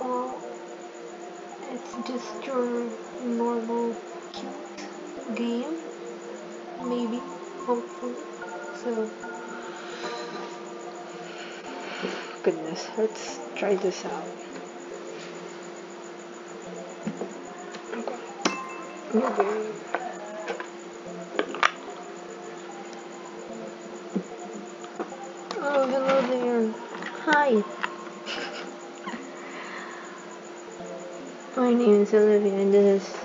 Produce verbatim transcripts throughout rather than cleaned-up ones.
Well, it's just your normal cute game, maybe, hopefully. So, goodness, let's try this out. Okay, new game. Oh, hello there. Hi. My name is Olivia and this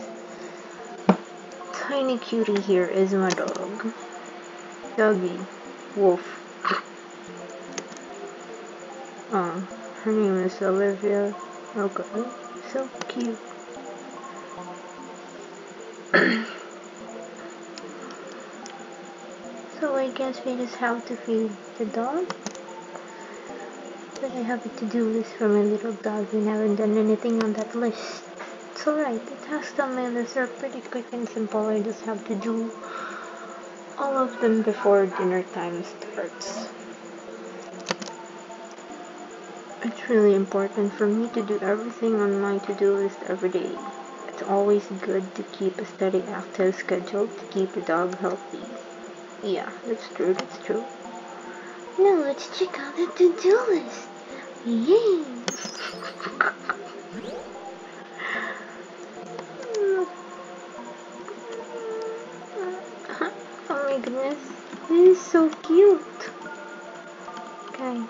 tiny cutie here is my dog. Doggy. Wolf. Oh, her name is Olivia. Okay. So cute. So I guess we just have to feed the dog. But I have a to-do list for my little dog and I haven't done anything on that list. It's alright, the tasks on my list are pretty quick and simple. I just have to do all of them before dinner time starts. It's really important for me to do everything on my to-do list every day. It's always good to keep a steady active schedule to keep the dog healthy. Yeah, that's true, that's true. Now let's check out the to-do list. Yay! Oh my goodness, this is so cute. Okay,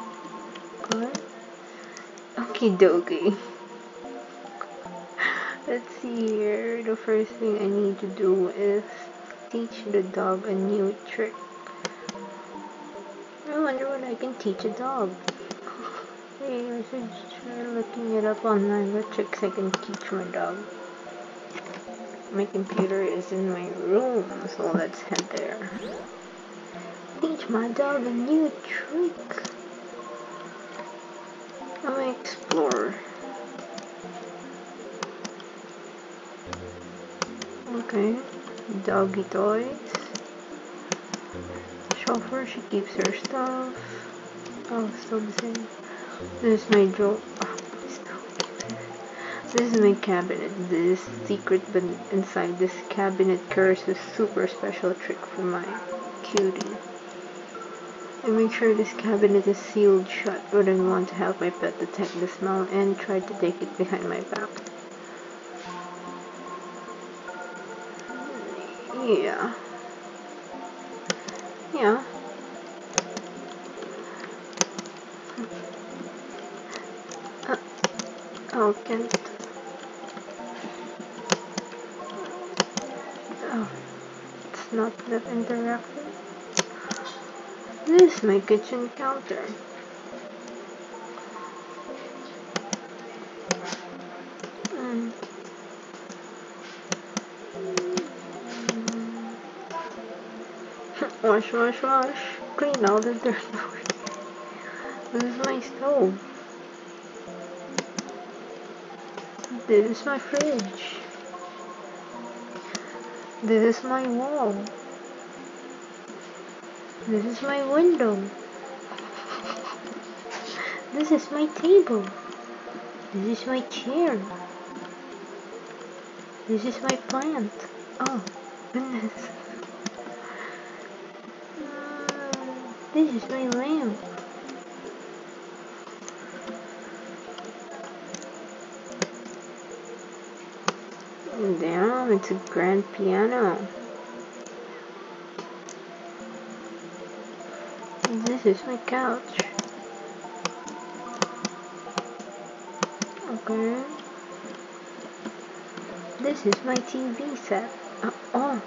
good. Okie dokie. Let's see here. The first thing I need to do is teach the dog a new trick. I wonder what I can teach a dog. Hey, I should try looking it up online, what tricks I can teach my dog. My computer is in my room, so let's head there. Teach my dog a new trick. I'm an explorer. Okay, doggy toys. Her, she keeps her stuff. Oh, still the same. This is my drawer. Oh, this is my cabinet. This secret, but inside this cabinet carries a super special trick for my cutie. I make sure this cabinet is sealed shut. Wouldn't want to have my pet detect the smell and try to take it behind my back. Yeah. Yeah. Uh, oh, can't. Oh, it's not that interactive. This is my kitchen counter. Mm. Wash, wash, wash. Clean all the dirt away. This is my stove. This is my fridge. This is my wall. This is my window. This is my table. This is my chair. This is my plant. Oh, goodness. This is my lamp. Damn, it's a grand piano. This is my couch. Okay. This is my T V set. Uh, oh.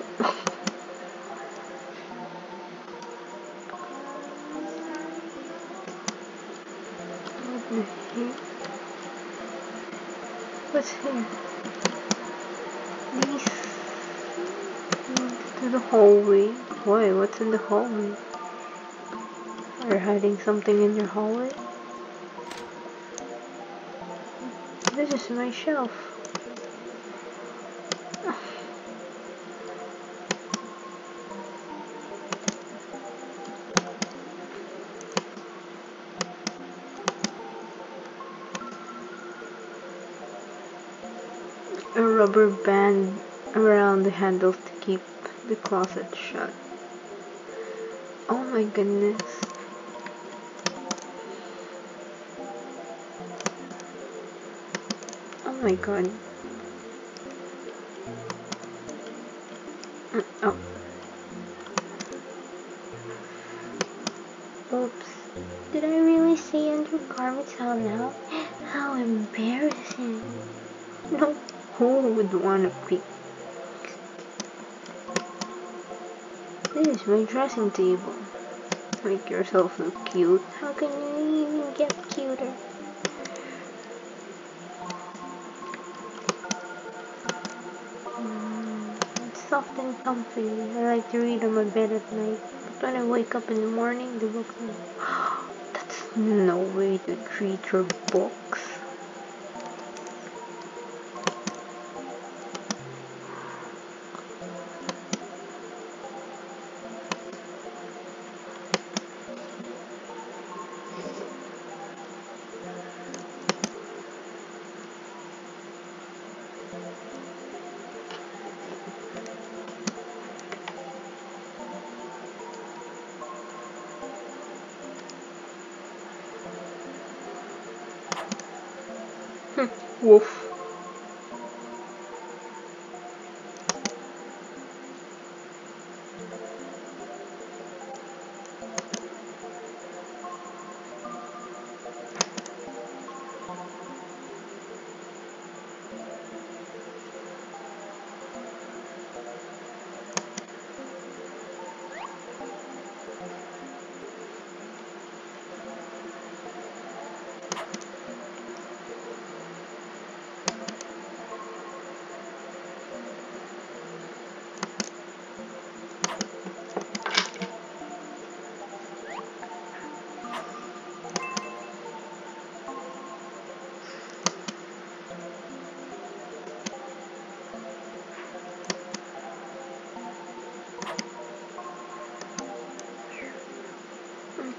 What's here? These to the hallway. Why? What's in the hallway? Are you hiding something in your hallway? This is my shelf. A rubber band around the handle to keep the closet shut. Oh my goodness. Oh my god. Oh. Oops. Did I really see Andrew Carmichael now? How embarrassing. No. Who would want to pick? This is my dressing table. Make yourself look cute. How can you even get cuter? Mm, it's soft and comfy. I like to read on my bed at night. But when I wake up in the morning, the book's like, that's no way to treat your books. Woof.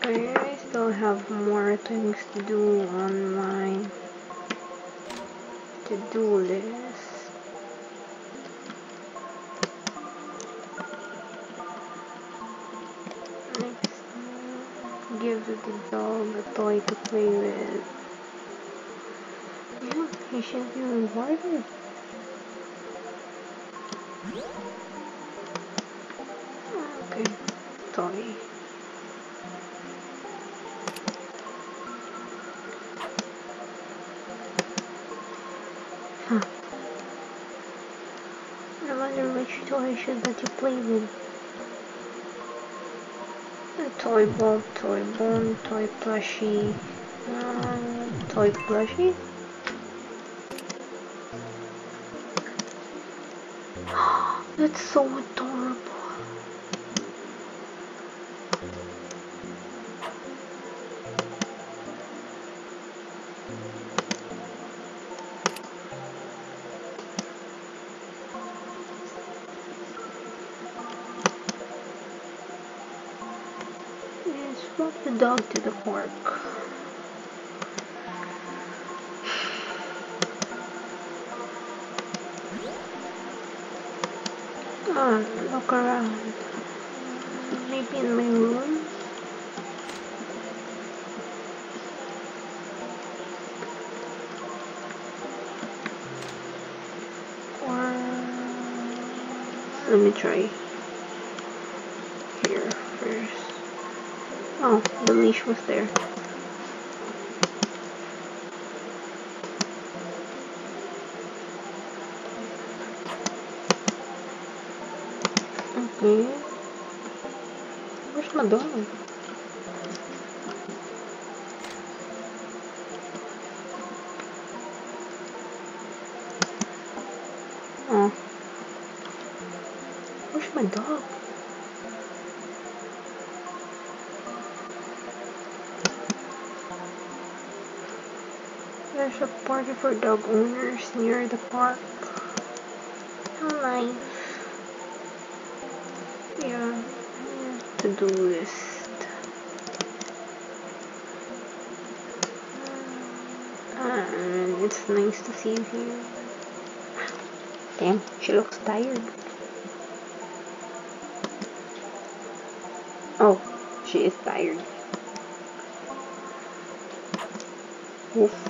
I still have more things to do on my to-do list. Next, give the dog a toy to play with. Yeah, he should be rewarded. Okay, toy. Huh. I wonder which toy should that you play with. A toy bomb, toy bomb, toy plushie, um, toy plushie. That's so adorable. Walk the dog to the park. Oh, look around. Maybe in my room. Or let me try here first. Oh, the leash was there. Okay. Where's my dog? Oh. Where's my God. There's a party for dog owners near the park. How nice. Yeah, to-do list. And it's nice to see you here. Damn, she looks tired. Oh, she is tired. Oof.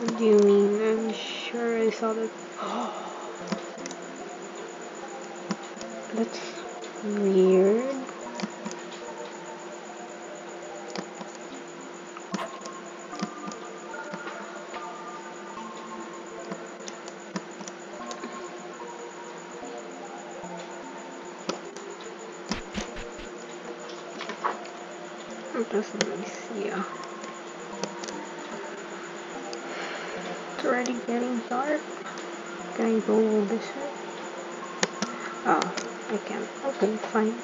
What do you mean? I'm sure I saw that. That's weird. That's nice, yeah. It's already getting dark. Can I go this way? Ah, I can. Okay, fine.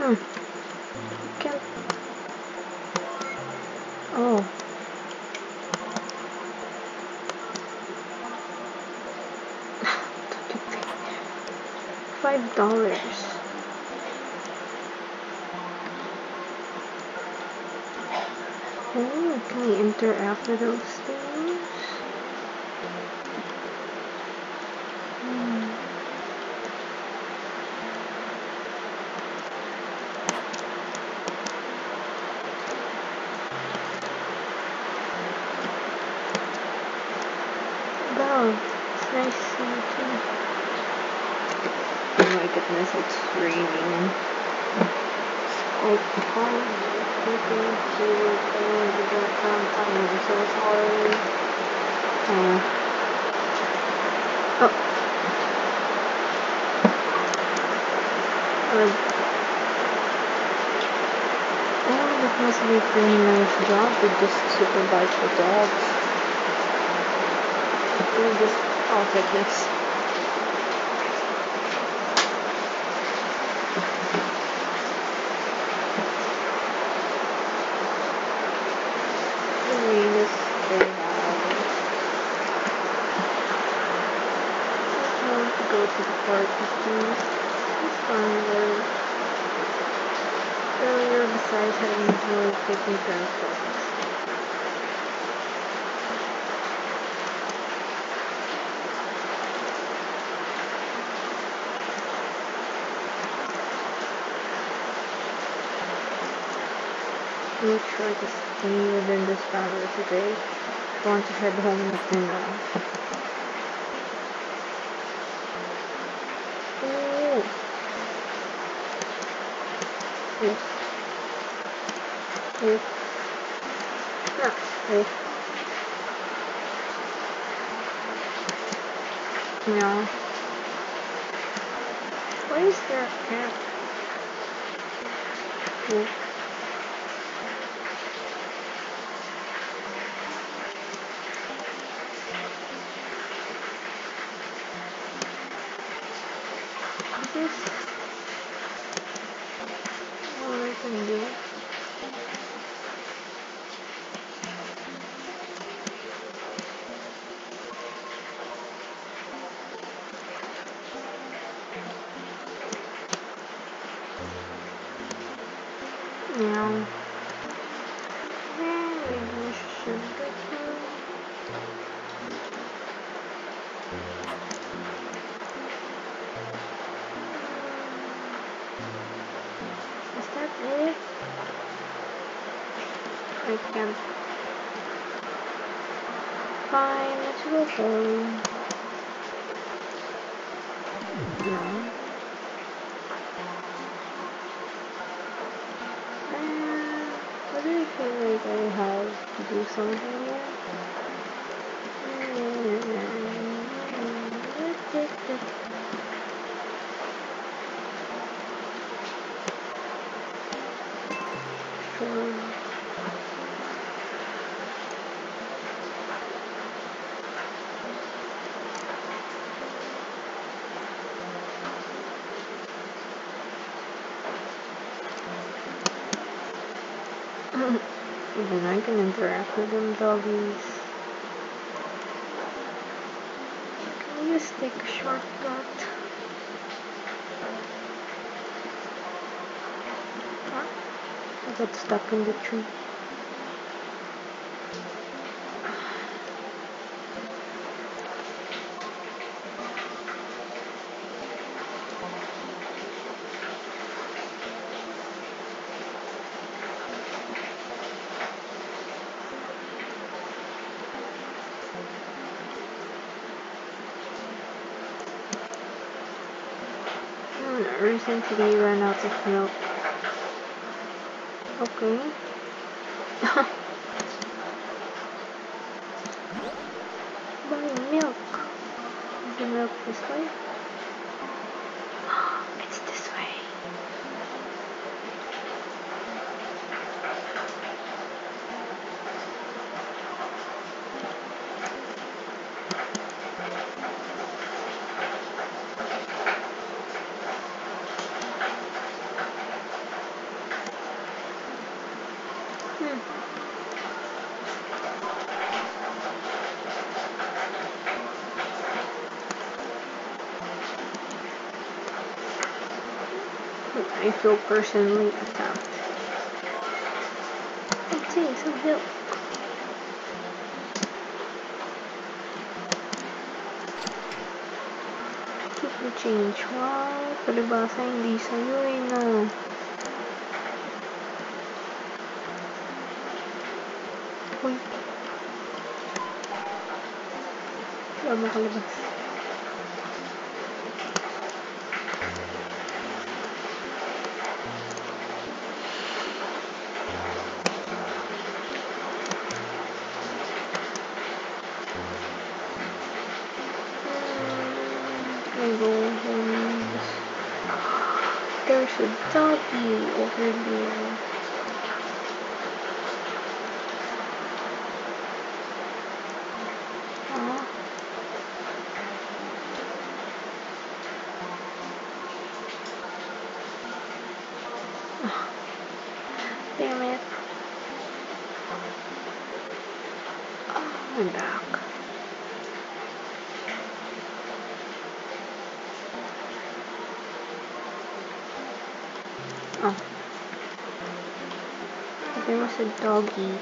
Hmm. Can't. Oh. Five dollars. Oh, can we enter after those things? Oh, it's nice to see you too. Oh my goodness, it's raining. I can't even see it in the background. I'm so sorry. Uh, oh. Um. Oh, that must be a pretty nice job with just supervise the dogs. We'll just, I'll take this. The rain is very loud. Just want to go to the park with you. It's fun though. Earlier, besides having enjoyed taking care of dogs. Make sure to stay within this hour today. I want to head home with me now. Ooh. Yes. Yes. No. Yes. No. Why is there a cat? Yes. All I can do. Now, maybe should get here. I can't. Fine, let's go home. doing? I really feel like I have to do something here. Even I can interact with them doggies. Can we just take a shortcut? Huh? I got stuck in the tree. Recently ran out of milk. Okay. Buy milk. Is the milk this way? It's this way. I feel personally attacked. Okay, so milk. Keep the change. Wow, palibasa hindi sa'yo eh, no? Uy. Wala makalabas. There's a doggy over there. Huh? Oh. Damn it. Oh, I'm back. Oh, there was a doggy.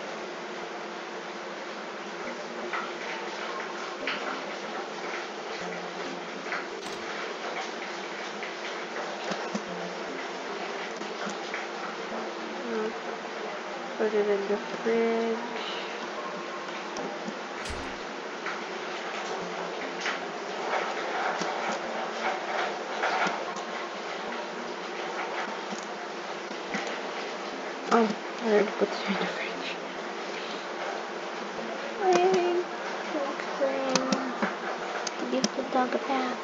Put it in the fridge. Oh, I already put it in the fridge. Wait, I'm give the dog a bath.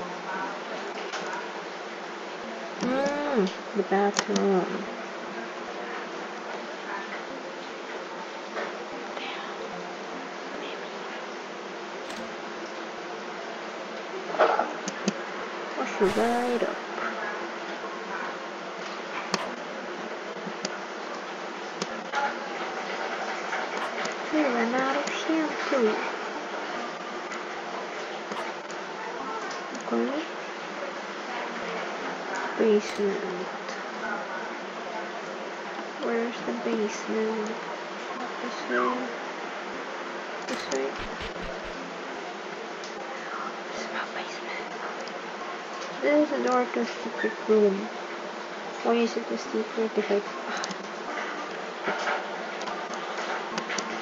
Mmm, the bathroom. Damn, wash it right up. Basement. Where's the basement? This way. This way. This is my basement. This is a door to a secret room. Why is it a secret if I...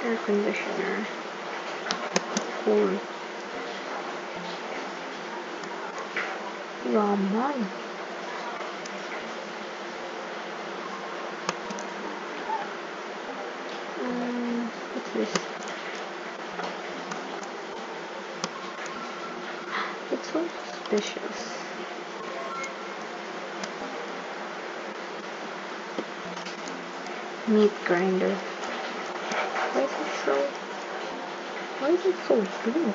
air conditioner. Cool. your mind. Mm, what's this? It's so suspicious. Meat grinder. Why is it so? Why is it so big?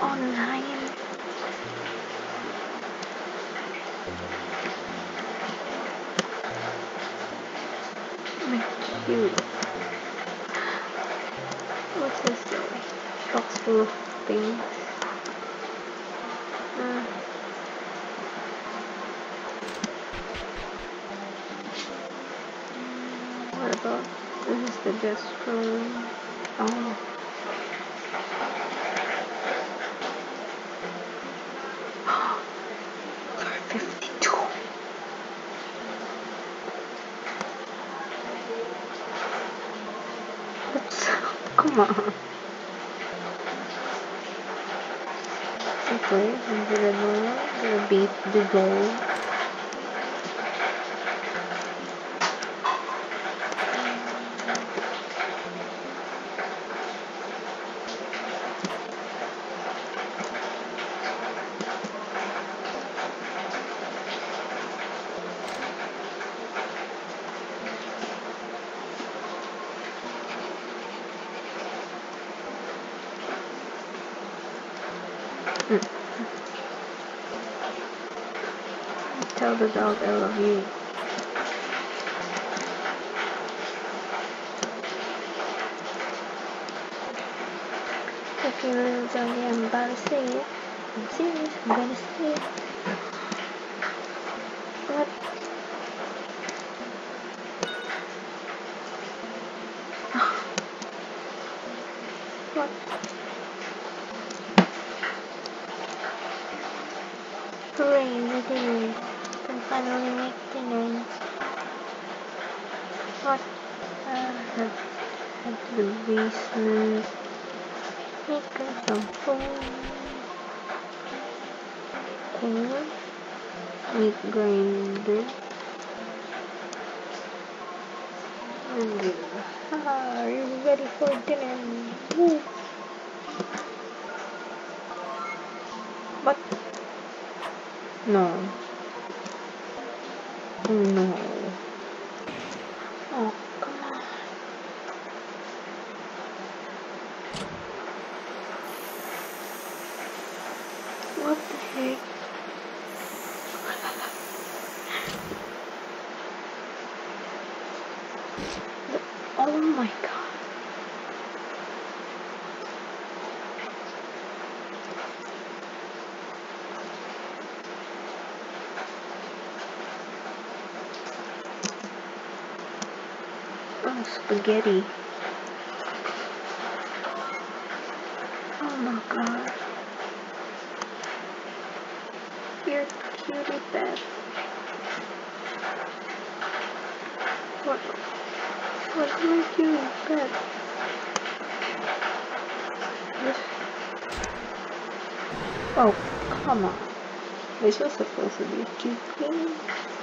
Online. McCute. What's this though? Box full of things. This is the guest room. Oh. Car fifty-two. Oops. Come on. Okay, I'm gonna, gonna beat the goal. Tell the dog I love you. Okay, little doggy, I'm about to say it. I'm serious, I'm gonna say it. What? What? Hooray, the dinner. Can finally make dinner. What? Uh, at the basement. Make us some food. Okay. Meat grinder. And you. Haha, are you ready for dinner? Woo! What? No. Oh no. Oh, come on. What the heck? the, oh my god. Spaghetti. Oh my god. You're cute at that. What? What do I do with that? Oh, come on. This was supposed to be a cute thing.